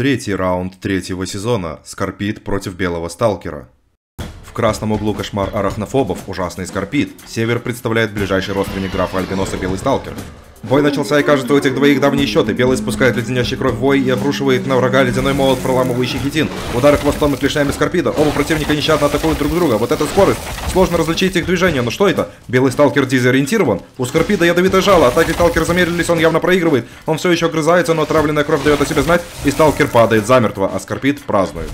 Третий раунд третьего сезона. Скорпид против Белого Сталкера. В красном углу кошмар арахнофобов, ужасный Скорпид. Север представляет ближайший родственник графа Альбиноса, Белый Сталкер. Бой начался, и кажется, у этих двоих давние счеты. Белый спускает леденящий кровь вой и обрушивает на врага ледяной молот, проламывающий хитин. Удары хвостом и клешнями Скорпида. Оба противника нещадно атакуют друг друга. Вот это скорость. Сложно различить их движение, но что это? Белый Сталкер дезориентирован. У Скорпида ядовитое жало. Атаки Сталкера замедлились, он явно проигрывает. Он все еще грызается, но отравленная кровь дает о себе знать, и Сталкер падает замертво, а Скорпид празднует.